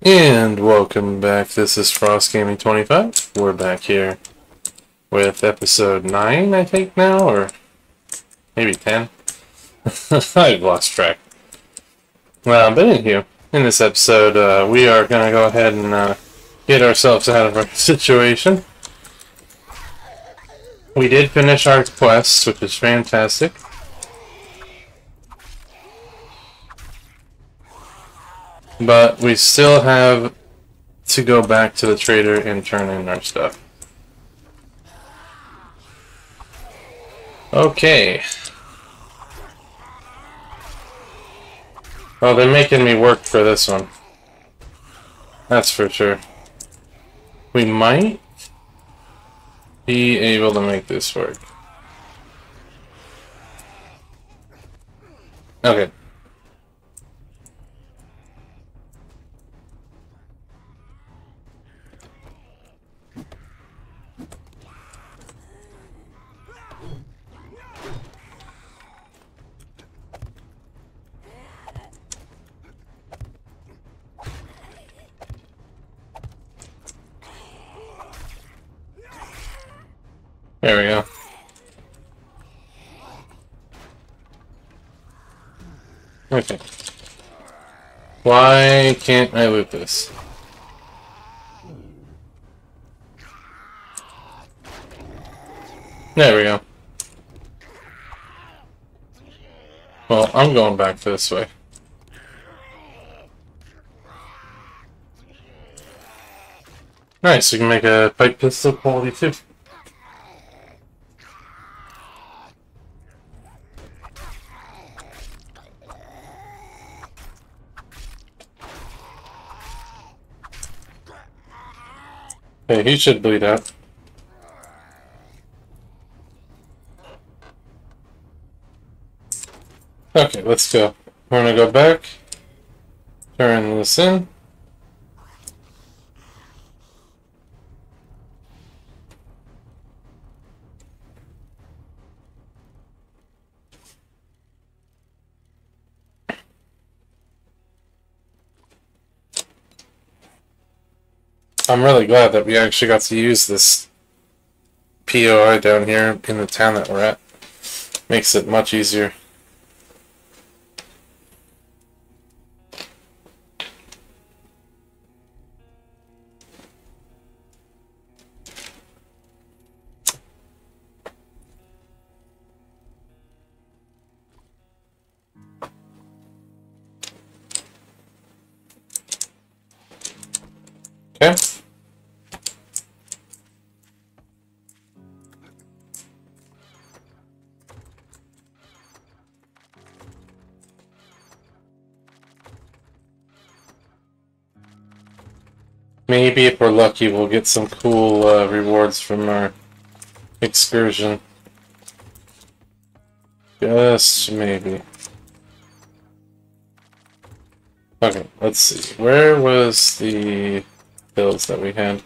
And welcome back, this is Frost Gaming 25. We're back here with episode 9, I think now, or maybe 10. I've lost track. But anywho, in this episode, we are going to go ahead and get ourselves out of our situation. We did finish our quests, which is fantastic. But we still have to go back to the trader and turn in our stuff. Okay. Well, they're making me work for this one. That's for sure. We might be able to make this work. Okay. There we go. Okay. Why can't I loot this? There we go. Well, I'm going back this way. Nice, we can make a pipe pistol quality too. Hey, he should bleed out. Okay, let's go. We're gonna go back. Turn this in. I'm really glad that we actually got to use this POI down here in the town that we're at. Makes it much easier. Okay. Maybe if we're lucky, we'll get some cool rewards from our excursion. Just maybe. Okay, let's see. Where was the hills that we had?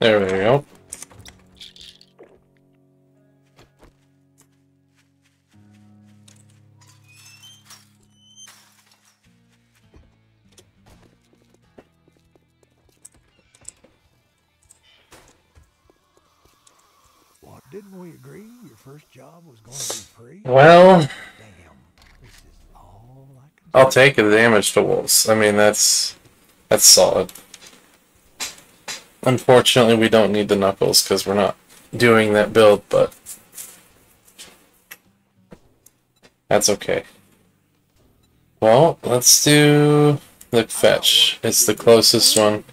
There we go. Didn't we agree your first job was going to be free? Well, damn, this is all I can do. I'll take the damage to wolves. I mean, that's solid. Unfortunately, we don't need the knuckles because we're not doing that build, but that's okay. Well, let's do the fetch. It's the closest one.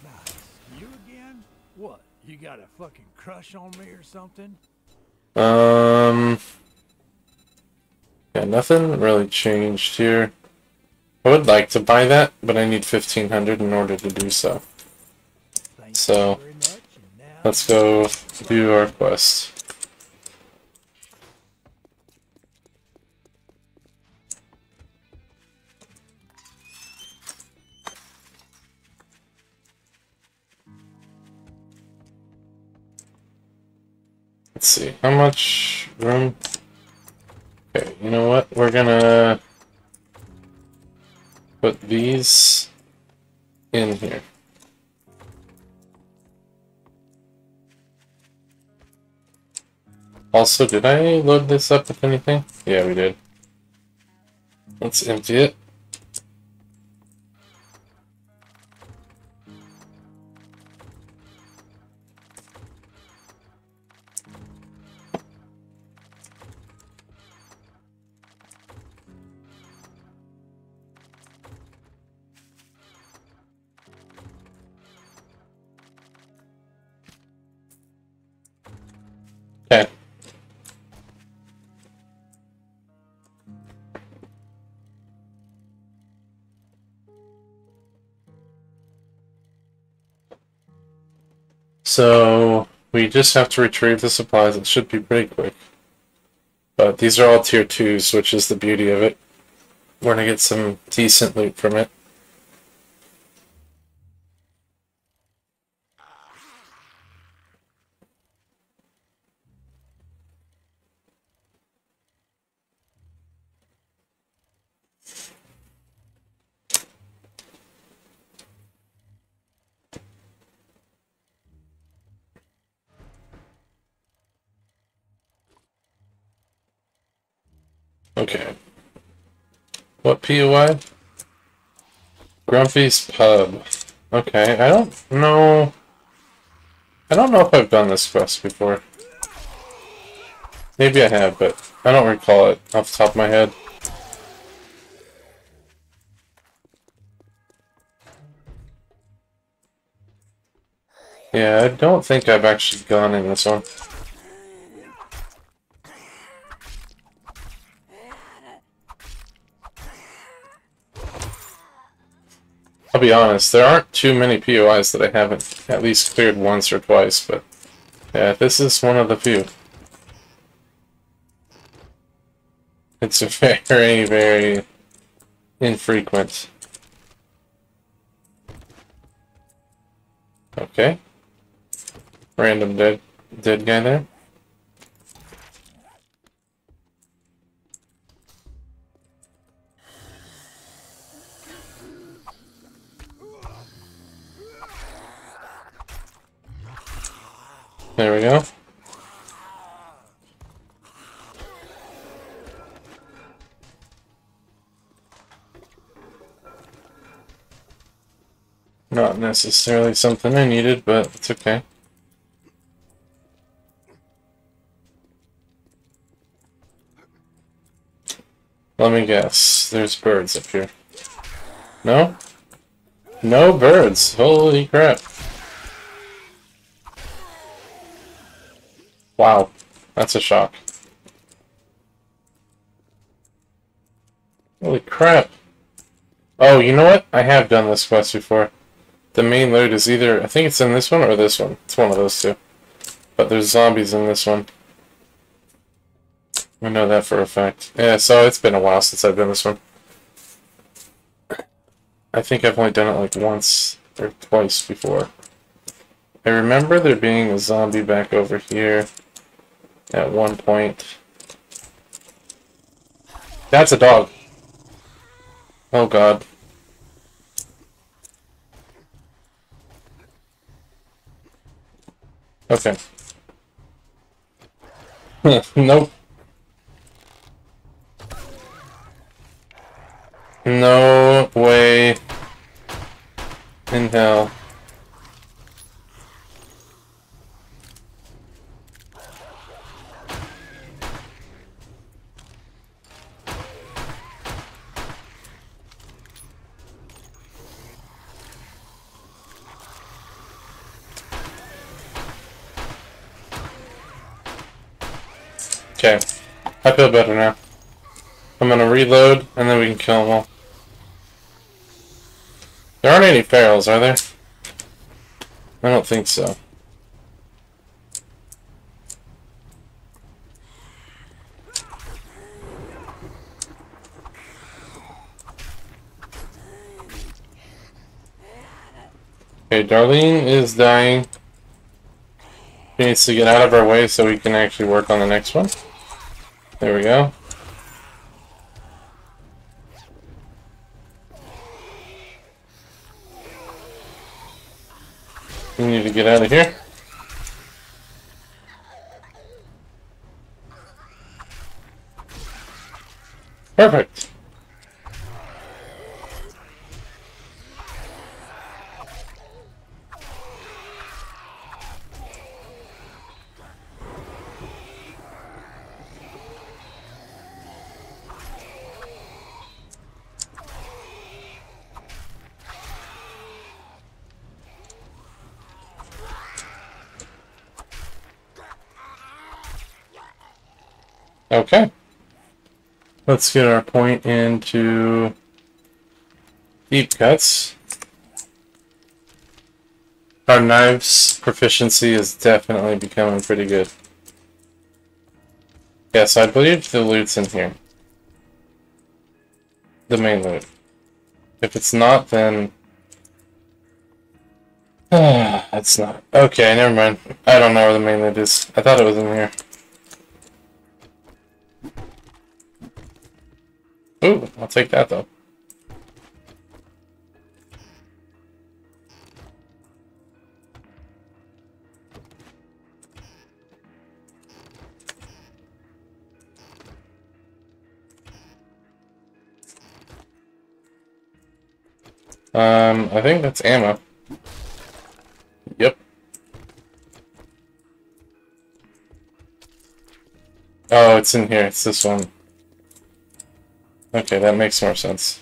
You again? What? You got a fucking crush on me or something? Yeah, nothing really changed here. I would like to buy that, but I need 1,500 in order to do so. So, let's go do our quest. Let's see, how much room? Okay, you know what? We're gonna put these in here. Also, did I load this up with anything? Yeah, we did. Let's empty it. So we just have to retrieve the supplies. It should be pretty quick. But these are all tier 2s, which is the beauty of it. We're going to get some decent loot from it. Okay. What POI? Grumpy's Pub. Okay, I don't know if I've done this quest before. Maybe I have, but I don't recall it off the top of my head. Yeah, I don't think I've actually gone in this one. I'll be honest, there aren't too many POIs that I haven't at least cleared once or twice, but yeah, this is one of the few. It's very, very infrequent. Okay. Random dead guy there. There we go. Not necessarily something I needed, but it's okay. Let me guess. There's birds up here. No? No birds. Holy crap. Wow, that's a shock. Holy crap. Oh, you know what? I have done this quest before. The main loot is either, I think it's in this one or this one. It's one of those two. But there's zombies in this one. I know that for a fact. Yeah, so it's been a while since I've done this one. I think I've only done it like once or twice before. I remember there being a zombie back over here. At one point. That's a dog. Oh god. Okay. Nope. No way in hell. Okay, I feel better now. I'm gonna reload, and then we can kill them all. There aren't any ferals, are there? I don't think so. Okay, Darlene is dying. She needs to get out of our way so we can actually work on the next one. There we go. We need to get out of here. Perfect. Okay. Let's get our point into deep cuts. Our knives proficiency is definitely becoming pretty good. Yeah, so I believe the loot's in here. The main loot. If it's not, then... it's not. Okay, never mind. I don't know where the main loot is. I thought it was in here. Ooh, I'll take that though. I think that's ammo. Yep. Oh, it's in here. It's this one. Okay, that makes more sense.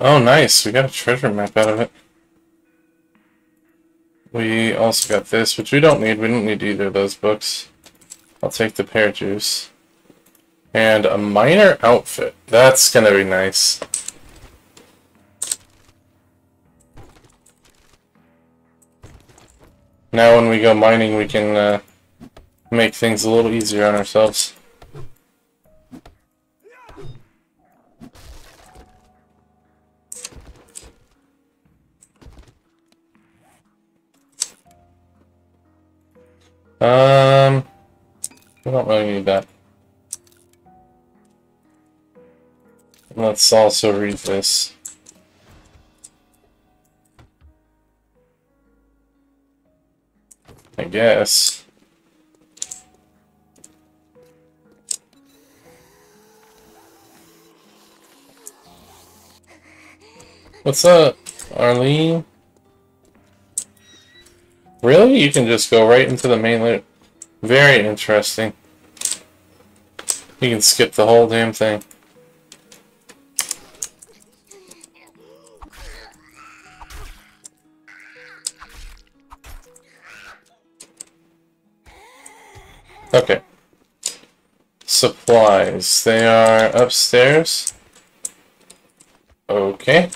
Oh, nice. We got a treasure map out of it. We also got this, which we don't need. We don't need either of those books. I'll take the pear juice. And a miner outfit. That's gonna be nice. Now when we go mining, we can make things a little easier on ourselves. We don't really need that. Let's also read this. I guess. What's up, Arlene? Really? You can just go right into the main loot. Very interesting. You can skip the whole damn thing. Okay. Supplies. They are upstairs. Okay.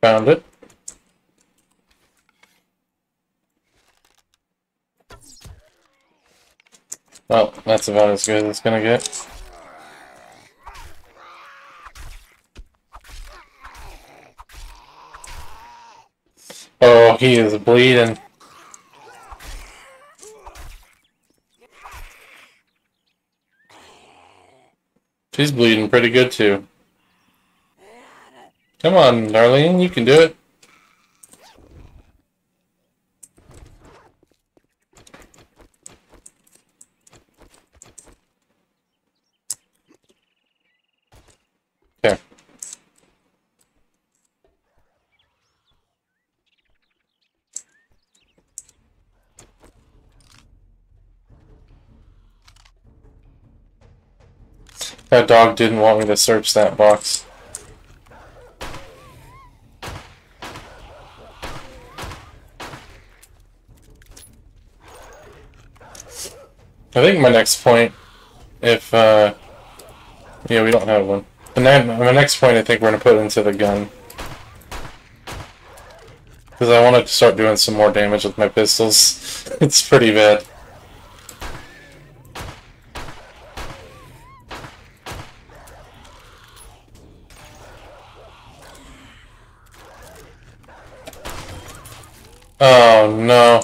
Found it. Well, that's about as good as it's gonna get. Oh, he is bleeding. She's bleeding pretty good, too. Come on, Darlene, you can do it. That dog didn't want me to search that box. I think my next point, if, yeah, we don't have one. And then my next point I think we're going to put into the gun. Because I wanted to start doing some more damage with my pistols. It's pretty bad. Oh, no.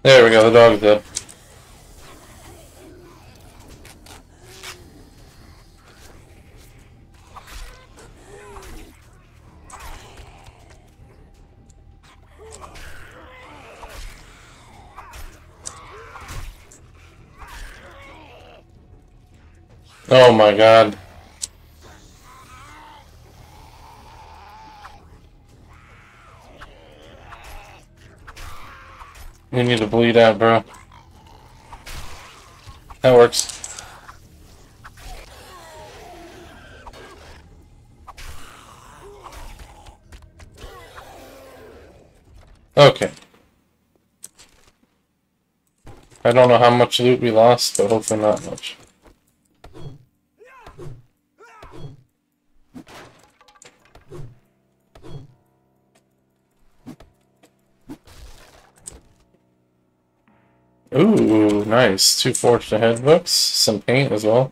There we go, the dog's dead. Oh my god. You need to bleed out, bro. That works. Okay. I don't know how much loot we lost, but hopefully not much. Ooh, nice. 2 forged ahead books, some paint as well.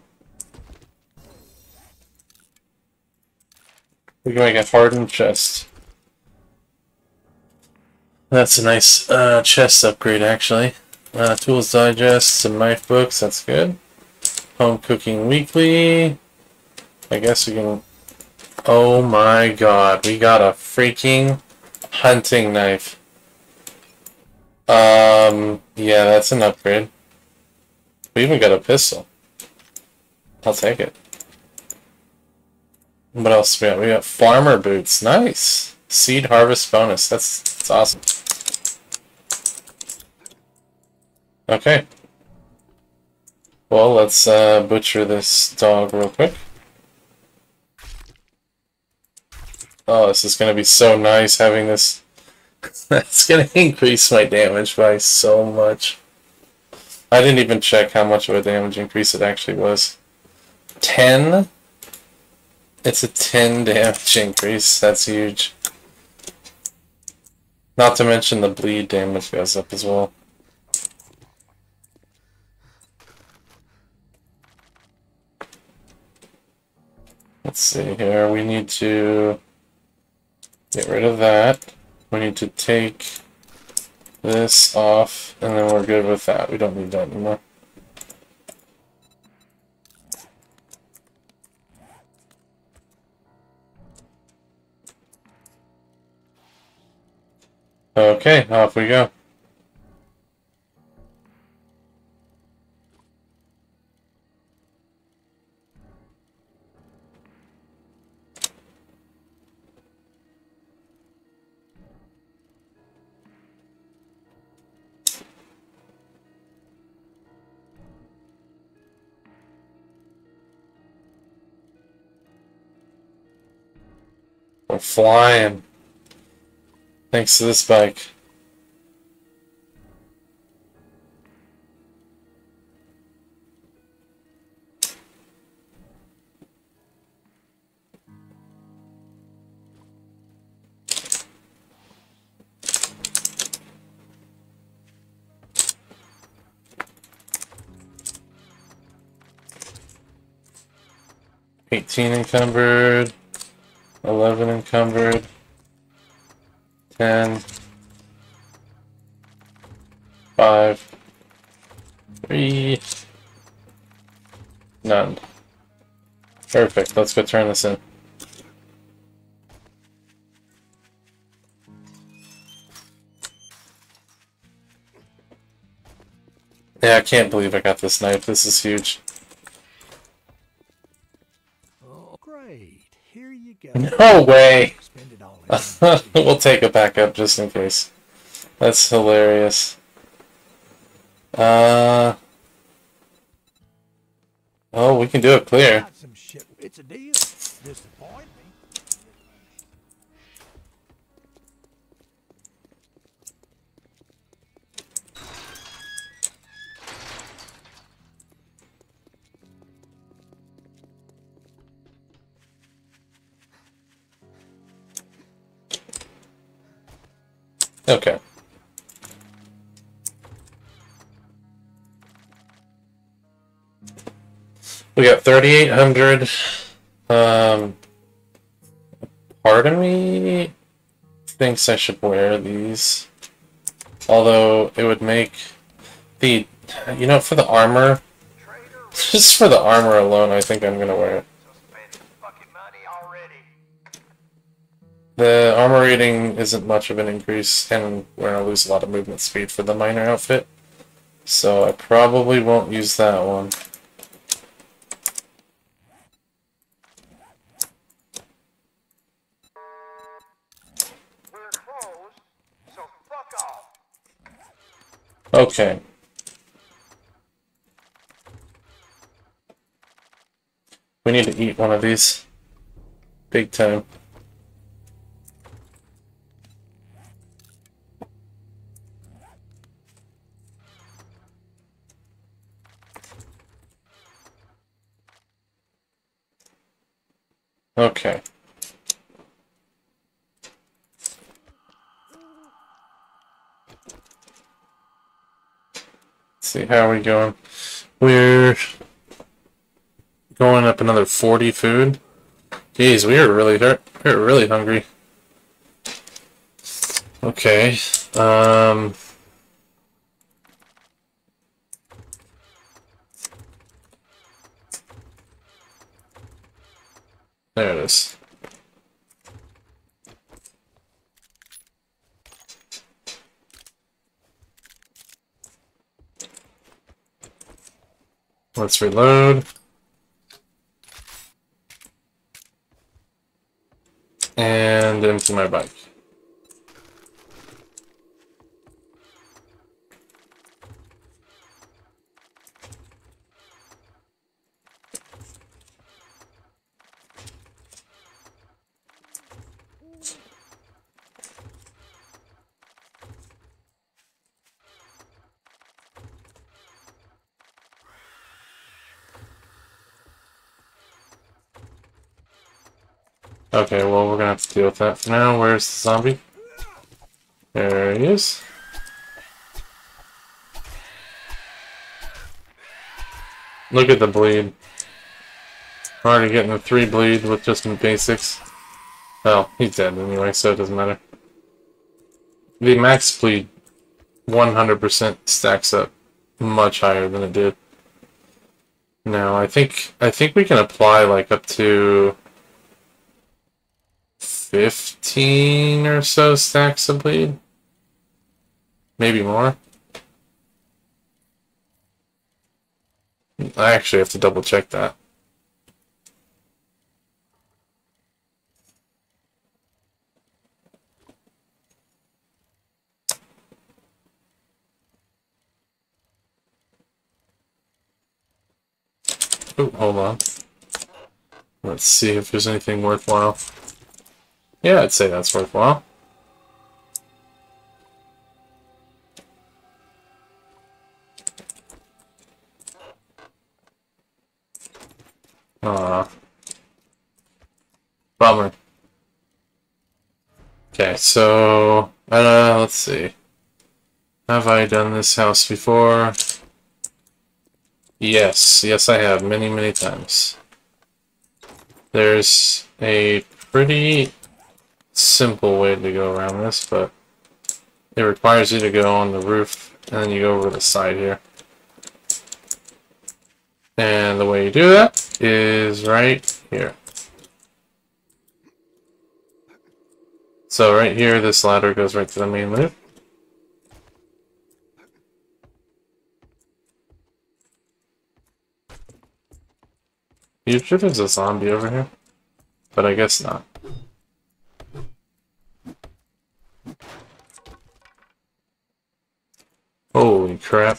We can make a hardened chest. That's a nice chest upgrade, actually. Tools Digest, some knife books, that's good. Home Cooking Weekly. I guess we can... Oh my god, we got a freaking hunting knife. Yeah, that's an upgrade. We even got a pistol. I'll take it. What else do we got? We got farmer boots. Nice! Seed harvest bonus. That's awesome. Okay. Well, let's butcher this dog real quick. Oh, this is gonna be so nice having this. That's going to increase my damage by so much. I didn't even check how much of a damage increase it actually was. 10? It's a 10 damage increase. That's huge. Not to mention the bleed damage goes up as well. Let's see here. We need to get rid of that. We need to take this off, and then we're good with that. We don't need that anymore. Okay, off we go. We're flying. Thanks to this bike. $18 encumbered. $11 encumbered, $10, $5, $3, none. Perfect, let's go turn this in. Yeah, I can't believe I got this knife, this is huge. No way! We'll take a backup just in case. That's hilarious. Oh, we can do it clear. Okay. We got 3,800. Part of me thinks I should wear these. Although it would make the, you know, for the armor, just for the armor alone, I think I'm gonna wear it. The armor rating isn't much of an increase, and we're gonna lose a lot of movement speed for the minor outfit, so I probably won't use that one. Okay. We need to eat one of these. Big time. Okay. See how we going. We're going up another 40 food. Geez, we are really hurt. We are really hungry. Okay. There it is. Let's reload. And empty my bike. Okay, well, we're gonna have to deal with that for now. Where's the zombie? There he is. Look at the bleed. We're already getting a 3 bleed with just some basics. Well, he's dead anyway, so it doesn't matter. The max bleed 100% stacks up much higher than it did. Now, I think we can apply like up to 15 or so stacks of bleed. Maybe more. I actually have to double check that. Oh, hold on. Let's see if there's anything worthwhile. Yeah, I'd say that's worthwhile. Bummer. Okay, so let's see. Have I done this house before? Yes, I have many times. There's a pretty simple way to go around this, but it requires you to go on the roof and then you go over the side here. And the way you do that is right here. So right here, this ladder goes right to the main loop. You sure there's a zombie over here? But I guess not. Holy crap.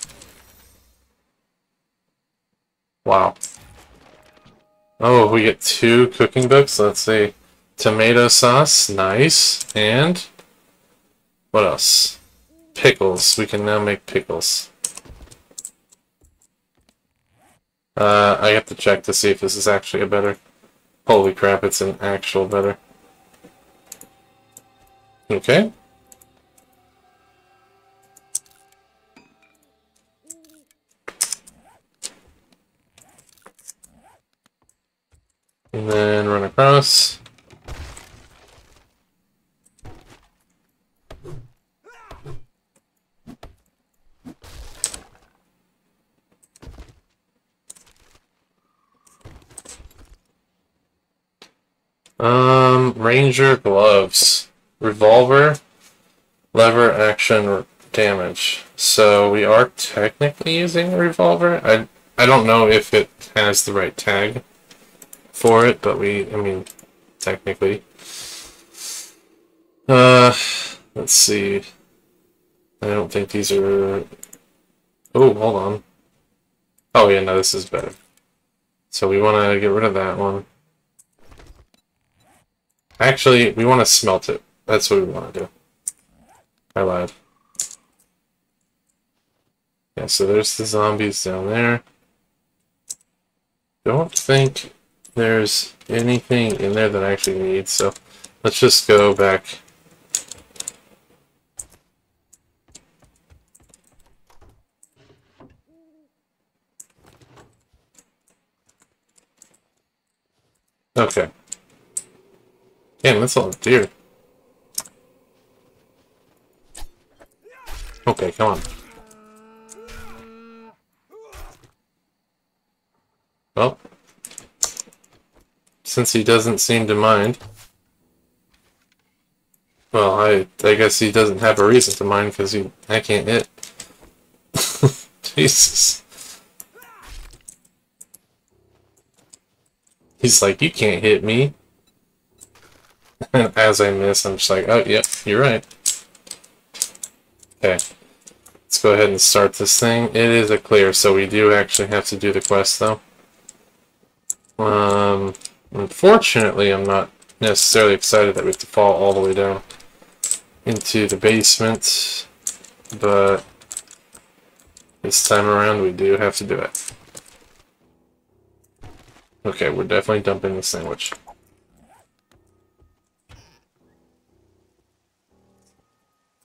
Wow. Oh, we get 2 cooking books. Let's see. Tomato sauce. Nice. And what else? Pickles. We can now make pickles. I have to check to see if this is actually a better. Holy crap, it's an actual better. Okay. and then run across. Ranger gloves, revolver, lever action damage. So we are technically using a revolver. I don't know if it has the right tag for it, but I mean, technically. Let's see. I don't think these are... Oh, hold on. Oh yeah, no, this is better. So we want to get rid of that one. Actually, we want to smelt it. That's what we want to do. I lied. Yeah, so there's the zombies down there. Don't think there's anything in there that I actually need, so let's just go back. Okay. Damn, that's all deer. Okay, come on. Well, since he doesn't seem to mind, well, I guess he doesn't have a reason to mind because I can't hit. Jesus. He's like, you can't hit me. And as I miss, I'm just like, oh, yep, you're right. Okay. Let's go ahead and start this thing. It is a clear, so we do actually have to do the quest, though. Unfortunately, I'm not necessarily excited that we have to fall all the way down into the basement. But this time around, we do have to do it. Okay, we're definitely dumping the sandwich.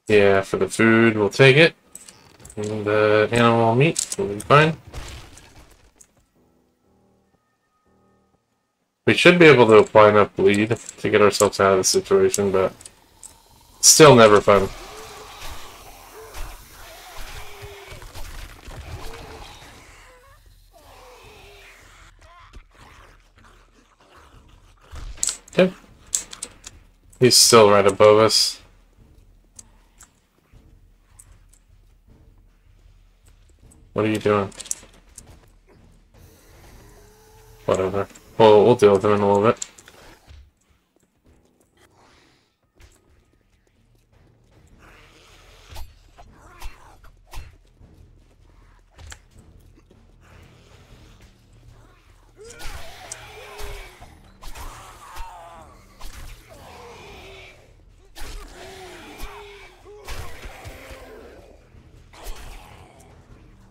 Yeah, for the food, we'll take it. And the animal meat will be fine. We should be able to apply enough bleed to get ourselves out of the situation, but still never fun. Okay. He's still right above us. What are you doing? Whatever. Well, we'll deal with him in a little bit.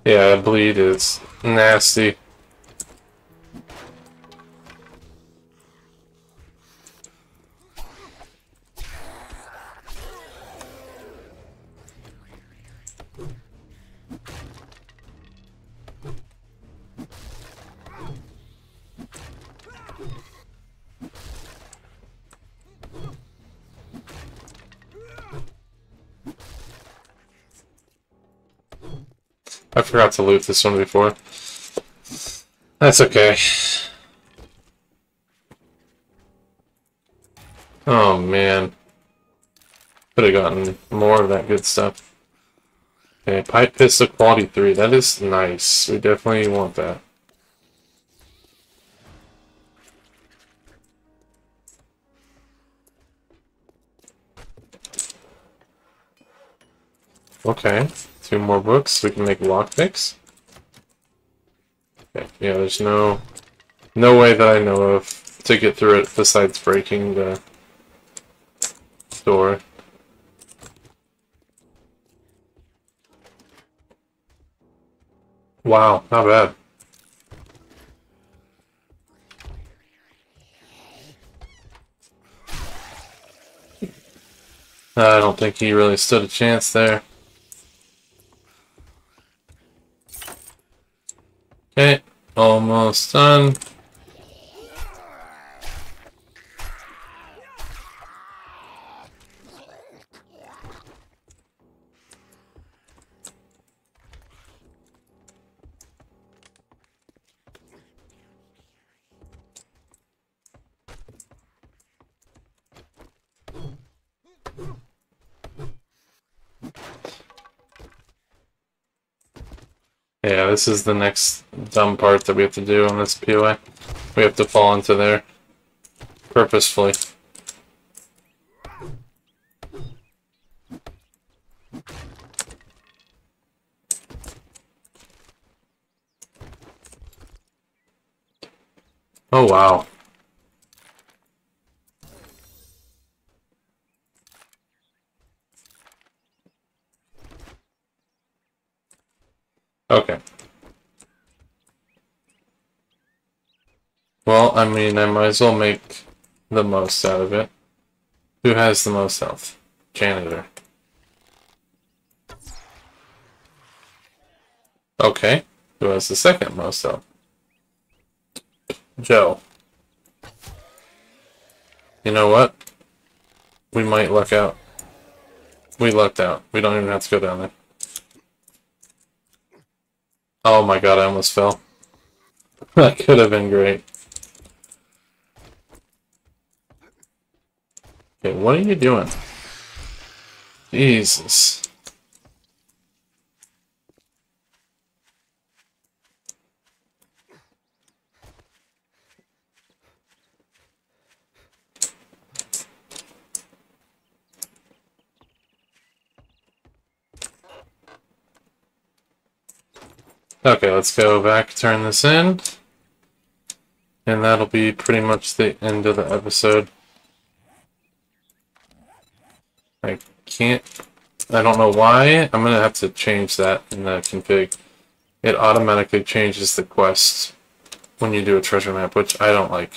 Yeah, bleed is nasty. I forgot to loot this one before. That's okay. Oh man. Could have gotten more of that good stuff. Okay, pipe pistol quality 3. That is nice. We definitely want that. Okay. 2 more books, we can make lockpicks. Okay, yeah, there's no way that I know of to get through it besides breaking the door. Wow, not bad. I don't think he really stood a chance there. Okay, almost done. Yeah, this is the next dumb part that we have to do on this POI. We have to fall into there purposefully. Oh, wow. Okay. Well, I mean, I might as well make the most out of it. Who has the most health? Janitor. Okay. Who has the second most health? Joe. You know what? We might luck out. We lucked out. We don't even have to go down there. Oh my god, I almost fell. That could have been great. Okay, what are you doing? Jesus. Okay, let's go back, turn this in, and that'll be pretty much the end of the episode. I can't, I don't know why, I'm going to have to change that in the config. It automatically changes the quest when you do a treasure map, which I don't like.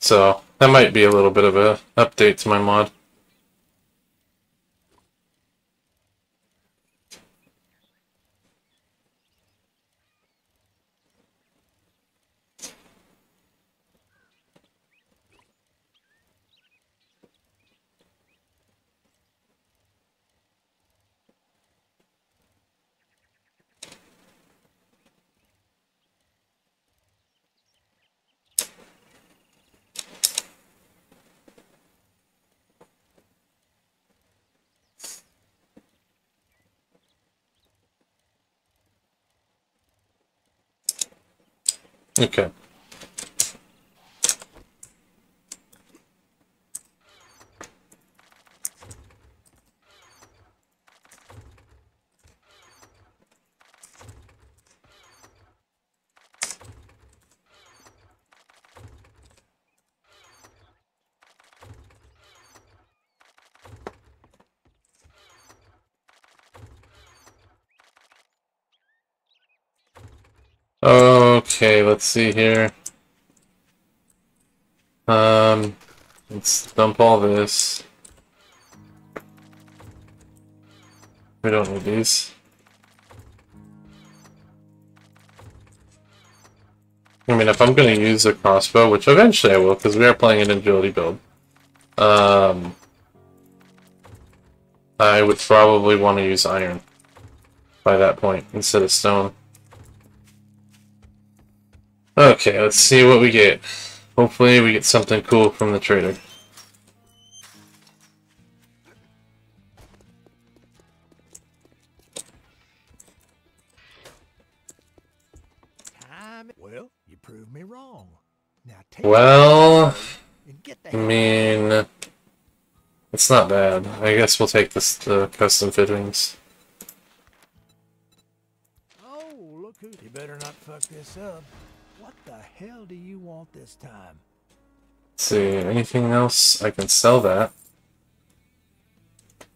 So, that might be a little bit of an update to my mod. Okay. Okay, let's see here. Let's dump all this. We don't need these. I mean, if I'm going to use a crossbow, which eventually I will, because we are playing an agility build, I would probably want to use iron by that point instead of stone. Okay, let's see what we get. Hopefully we get something cool from the trader. Well, you proved me wrong. Now take I mean, it's not bad. I guess we'll take this, the custom fittings. Oh, look who! You better not fuck this up. What the hell do you want this time? Let's see, anything else? I can sell that.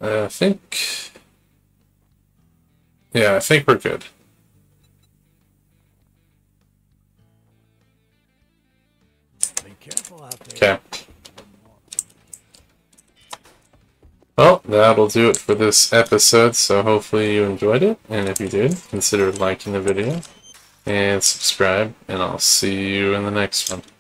I think... yeah, I think we're good. Be careful out there. Okay. Well, that'll do it for this episode, so hopefully you enjoyed it. And if you did, consider liking the video. And subscribe, and I'll see you in the next one.